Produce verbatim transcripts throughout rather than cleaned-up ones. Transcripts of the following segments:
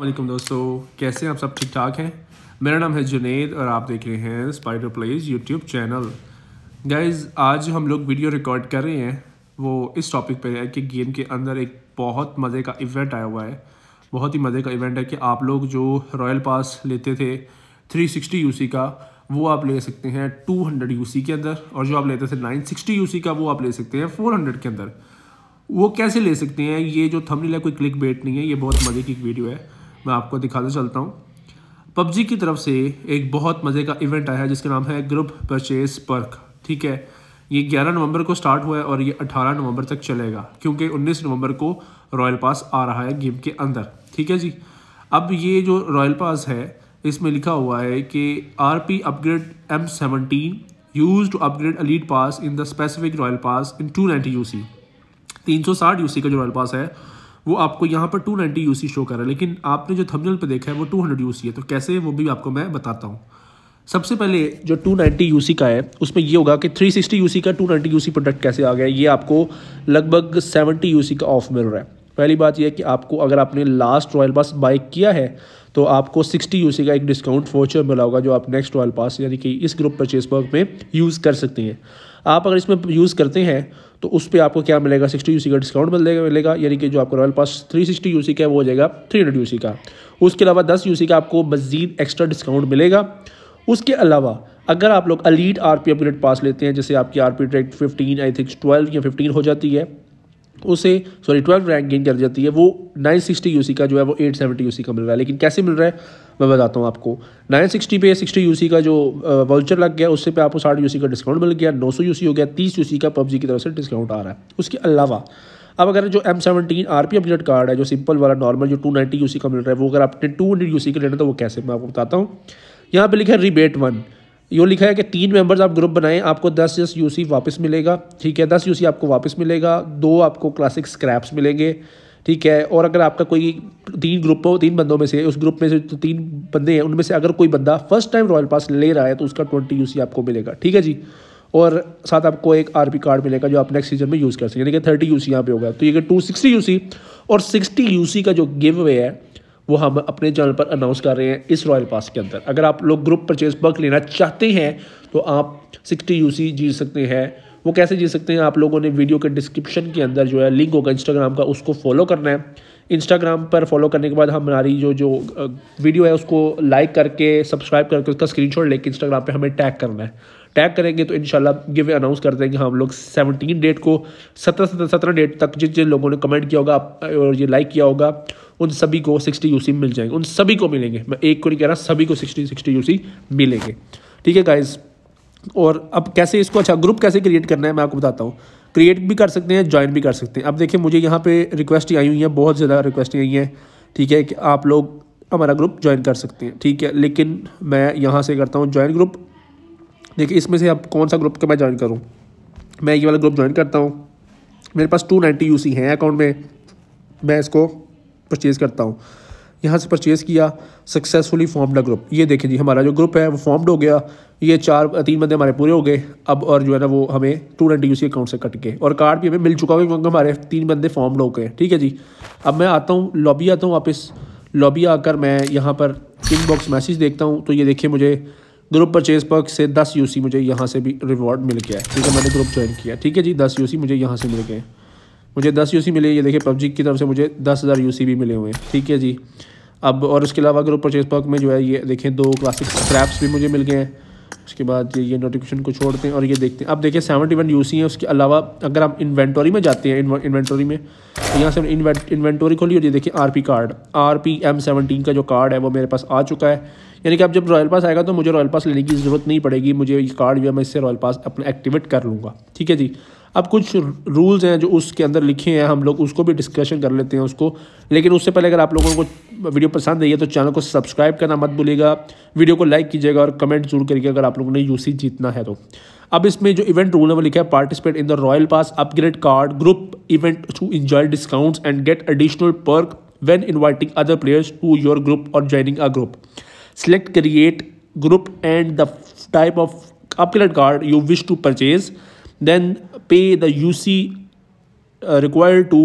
वालेकुम दोस्तों, कैसे हैं आप? सब ठीक ठाक हैं? मेरा नाम है जुनेद और आप देख रहे हैं spider plays YouTube channel. Guys, आज हम लोग वीडियो रिकॉर्ड कर रहे हैं वो इस टॉपिक पे है कि गेम के अंदर एक बहुत मज़े का इवेंट आया हुआ है। बहुत ही मज़े का इवेंट है कि आप लोग जो रॉयल पास लेते थे थ्री सिक्सटी यूसी का, वो आप ले सकते हैं टू हंड्रेड यूसी के अंदर, और जो आप लेते थे नाइन सिक्सटी यूसी का वो आप ले सकते हैं फोर हंड्रेड के अंदर। वो कैसे ले सकते हैं? ये जो थंबनेल है कोई क्लिक बेट नहीं है, ये बहुत मज़े की एक वीडियो है, मैं आपको दिखाते चलता हूँ। पबजी की तरफ से एक बहुत मज़े का इवेंट आया है जिसका नाम है ग्रुप परचेस पर्क। ठीक है, ये ग्यारह नवंबर को स्टार्ट हुआ है और ये अठारह नवंबर तक चलेगा, क्योंकि उन्नीस नवंबर को रॉयल पास आ रहा है गेम के अंदर। ठीक है जी। अब ये जो रॉयल पास है इसमें लिखा हुआ है कि R P upgrade M seventeen use to upgrade elite pass in the specific royal pass in two ninety UC. तीन सौ साठ यूसी का जो रॉयल पास है वो आपको यहाँ पर टू नाइंटी यूसी शो कर रहा है, लेकिन आपने जो थंबनेल पे देखा है वो टू हंड्रेड यूसी है। तो कैसे, वो भी आपको मैं बताता हूँ। सबसे पहले जो टू नाइंटी यूसी का है उसमें ये होगा कि थ्री सिक्सटी यूसी का टू नाइंटी यूसी प्रोडक्ट कैसे आ गया। ये आपको लगभग सेवेंटी यूसी का ऑफ मिल रहा है। पहली बात यह है कि आपको, अगर आपने लास्ट रॉयल पास बाई किया है तो आपको सिक्सटी यूसी का एक डिस्काउंट वाउचर मिला होगा, जो आप नेक्स्ट रॉयल पास यानी कि इस ग्रुप परचेज पर्क में यूज़ कर सकते हैं। आप अगर इसमें यूज़ करते हैं तो उस पर आपको क्या मिलेगा? सिक्सटी यूसी का डिस्काउंट मिलेगा मिलेगा यानी कि जो आपका royal pass three sixty UC का है वो हो जाएगा थ्री हंड्रेड यूसी का। उसके अलावा दस यूसी का आपको मज़ीद एक्स्ट्रा डिस्काउंट मिलेगा। उसके अलावा अगर आप लोग अलीट आरपी अपग्रेड पास लेते हैं, जैसे आपकी RP track fifteen I think twelve या फिफ्टीन हो जाती है, उसे सॉरी ट्वेल्व रैंक गेन कर जाती है, वो नाइन सिक्सटी यूसी का जो है वो एट सेवेंटी यूसी का मिल रहा है। लेकिन कैसे मिल रहा है मैं बताता हूँ आपको। नाइन सिक्सटी पे सिक्सटी यूसी का जो वाउचर लग गया, उससे पे आपको साठ यूसी का डिस्काउंट मिल गया, नौ सौ यूसी हो गया, तीस यूसी का पबजी की तरफ से डिस्काउंट आ रहा है। उसके अलावा अब अगर जो M seventeen RP upgrade card है, जो सिंपल वाला नॉर्मल जो टू नाइंटी यूसी का मिल रहा है, वो अगर आपने टू हंड्रेड यूसी का लेना तो वो कैसे, मैं आपको बताता हूँ। यहाँ पे लिखा है रिबेट वन, यो लिखा है कि तीन मेंबर्स आप ग्रुप बनाएं, आपको दस दस यूसी वापस मिलेगा। ठीक है, दस यूसी आपको वापस मिलेगा, दो आपको क्लासिक स्क्रैप्स मिलेंगे। ठीक है, और अगर आपका कोई तीन ग्रुप हो, तीन बंदों में से, उस ग्रुप में से तो तीन बंदे हैं, उनमें से अगर कोई बंदा फर्स्ट टाइम रॉयल पास ले रहा है तो उसका ट्वेंटी यूसी आपको मिलेगा। ठीक है जी, और साथ आपको एक आरपी कार्ड मिलेगा जो आप नेक्स्ट सीजन में यूज़ कर सकें, यानी कि थर्टी यूसी यहाँ पे होगा। तो ये टू सिक्सटी यूसी और सिक्सटी यूसी का जो गिव अवे है वो हम अपने चैनल पर अनाउंस कर रहे हैं इस रॉयल पास के अंदर। अगर आप लोग ग्रुप परचेज पर्क लेना चाहते हैं तो आप सिक्सटी यूसी जीत सकते हैं। वो कैसे जीत सकते हैं? आप लोगों ने वीडियो के डिस्क्रिप्शन के अंदर जो है लिंक होगा इंस्टाग्राम का, उसको फॉलो करना है। इंस्टाग्राम पर फॉलो करने के बाद हमारी जो जो वीडियो है उसको लाइक करके, सब्सक्राइब करके, उसका स्क्रीनशॉट लेके इंस्टाग्राम पे हमें टैग करना है। टैग करेंगे तो इंशाल्लाह गिव अनाउंस कर देंगे हम लोग सेवनटीन डेट को। सत्रह सत्रह डेट तक जिन जिन लोगों ने कमेंट किया होगा और ये लाइक किया होगा उन सभी को सिक्सटी यूसी मिल जाएंगे, उन सभी को मिलेंगे, मैं एक को नहीं कह रहा, सभी को सिक्सटी सिक्सटी यूसी मिलेंगे। ठीक है गाइस, और अब कैसे इसको, अच्छा ग्रुप कैसे क्रिएट करना है मैं आपको बताता हूँ। क्रिएट भी कर सकते हैं, ज्वाइन भी कर सकते हैं। अब देखिए, मुझे यहाँ पे रिक्वेस्ट आई हुई है, बहुत ज़्यादा रिक्वेस्ट आई हैं। ठीक है कि आप लोग हमारा ग्रुप ज्वाइन कर सकते हैं। ठीक है, लेकिन मैं यहाँ से करता हूँ ज्वाइन ग्रुप। देखिए इसमें से आप कौन सा ग्रुप का मैं ज्वाइन करूँ, मैं ये वाला ग्रुप ज्वाइन करता हूँ। मेरे पास टू नाइन्टी यूसी हैं अकाउंट में, मैं इसको परचेज़ करता हूँ। यहाँ से परचेज़ किया, सक्सेसफुली फॉर्म्ड अ ग्रुप। ये देखें जी, हमारा जो ग्रुप है वो फॉर्म्ड हो गया। ये चार तीन बंदे हमारे पूरे हो गए अब, और जो है ना वो हमें टू नाइन्टी यूसी अकाउंट से कट गए, और कार्ड भी हमें मिल चुका है क्योंकि हमारे तीन बंदे फॉर्म्ड हो गए। ठीक है जी, अब मैं आता हूँ लॉबी, आता हूँ वापस लॉबी। आकर मैं यहाँ पर इनबॉक्स मैसेज देखता हूँ तो ये देखिए, मुझे ग्रुप परचेज पर्क से दस यूसी मुझे यहाँ से भी रिवॉर्ड मिल गया है। ठीक है, मैंने ग्रुप ज्वाइन किया। ठीक है जी, दस यूसी मुझे यहाँ से मिल गए, मुझे दस यूसी मिले। ये देखिए पबजी की तरफ से मुझे दस हज़ार यूसी भी मिले हुए हैं। ठीक है जी, अब और उसके अलावा ग्रुप परचेज पर्क में जो है ये देखें, दो क्लासिक स्क्रैप्स भी मुझे मिल गए हैं। उसके बाद ये ये नोटिफिकेशन को छोड़ते हैं और ये देखते हैं। अब देखिए सेवेंटी वन यूसी हैं। उसके अलावा अगर हम इन्वेंटरी में जाते हैं, इन्वेंटरी में यहाँ से इन्वेंटरी खोली और ये देखिए RP card, RP M seventeen का जो कार्ड है वो मेरे पास आ चुका है। यानी कि अब जब रॉयल पास आएगा तो मुझे रॉयल पास लेने की ज़रूरत नहीं पड़ेगी, मुझे ये कार्ड जो है मैं इससे रॉयल पास अपना एक्टिवेट कर लूँगा। ठीक है जी, अब कुछ रूल्स हैं जो उसके अंदर लिखे हैं, हम लोग उसको भी डिस्कशन कर लेते हैं उसको। लेकिन उससे पहले अगर आप लोगों को वीडियो पसंद आई है तो चैनल को सब्सक्राइब करना मत भूलिएगा, वीडियो को लाइक कीजिएगा और कमेंट जरूर करिएगा अगर आप लोगों ने यूसी जीतना है तो। अब इसमें जो इवेंट रूल है वो लिखा है, participate in the royal pass upgrade card group event to enjoy discounts and get additional perk when inviting other players to your group और joining a group. Select create group and the type of upgrade card you wish to purchase, then pay the U C uh, required to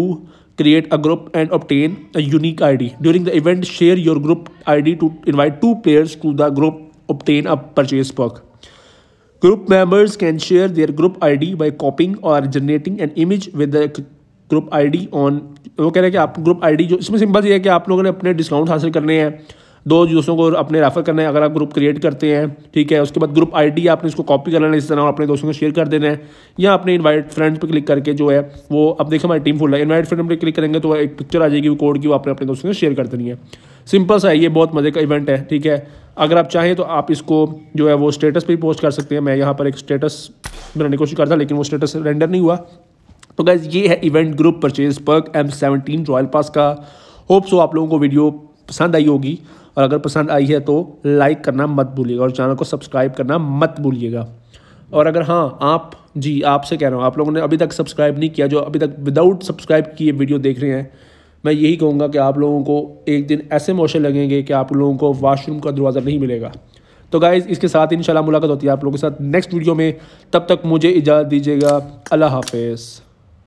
create a group and obtain a unique I D. During the event, share your group I D to invite two players to the group, obtain a purchase perk. Group members can share their group I D by copying or generating an image with the group I D on. वो कह रहे हैं कि आप group I D जो इसमें simple ये है कि आप लोगों ने अपने डिस्काउंट हासिल करने हैं, दो दोस्तों को अपने रेफर करना है अगर आप ग्रुप क्रिएट करते हैं, ठीक है। उसके बाद ग्रुप आईडी आपने इसको कॉपी करना है इस तरह और अपने दोस्तों को शेयर कर देना है, या आपने इनवाइट फ्रेंड पे क्लिक करके जो है वो अब देखिए हमारी टीम फुल है। इनवाइट फ्रेंड पे क्लिक करेंगे तो एक पिक्चर आ जाएगी वो कोड की, वो आपने अपने दोस्तों से शेयर कर देनी है। सिंपल सा है, ये बहुत मज़े का इवेंट है, ठीक है। अगर आप चाहें तो आप इसको जो है वो स्टेटस पर भी पोस्ट कर सकते हैं। मैं यहाँ पर एक स्टेटस बनाने की कोशिश कर रहा था लेकिन वो स्टेटस रेंडर नहीं हुआ। तो गाइस ये है event group purchase perk M seventeen royal pass का। होप सो आप लोगों को वीडियो पसंद आई होगी, और अगर पसंद आई है तो लाइक करना मत भूलिएगा और चैनल को सब्सक्राइब करना मत भूलिएगा। और अगर हाँ आप जी आपसे कह रहा हूँ, आप लोगों ने अभी तक सब्सक्राइब नहीं किया, जो अभी तक विदाउट सब्सक्राइब किए वीडियो देख रहे हैं, मैं यही कहूँगा कि आप लोगों को एक दिन ऐसे मौके लगेंगे कि आप लोगों को वॉशरूम का दरवाज़ा नहीं मिलेगा। तो गाइज़ इसके साथ इंशाल्लाह मुलाकात होती है आप लोगों के साथ नेक्स्ट वीडियो में। तब तक मुझे इजाज़त दीजिएगा। अल्लाह हाफिज़।